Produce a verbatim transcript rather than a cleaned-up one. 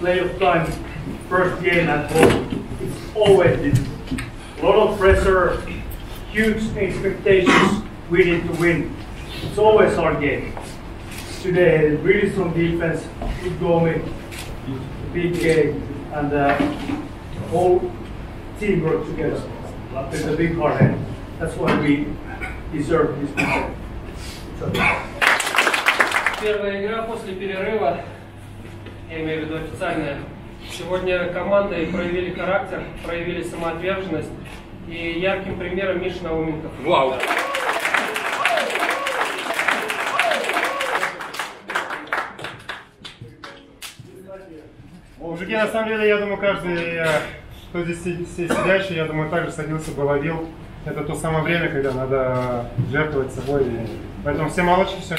playoff time, first game at home, it's always difficult. A lot of pressure, huge expectations, we need to win. It's always our game. Today, really strong defense, good going, big game, and uh, the whole team worked together with a big hard hand. That's why we deserve this game. Первая игра после перерыва, я имею в виду официальная. Сегодня команды проявили характер, проявили самоотверженность, и ярким примером Миша Науменко. Вау! Мужики, на самом деле, я думаю, каждый, кто здесь сидящий, я думаю, также садился бы, ловил. Это то самое время, когда надо жертвовать собой. Поэтому все молодцы, все.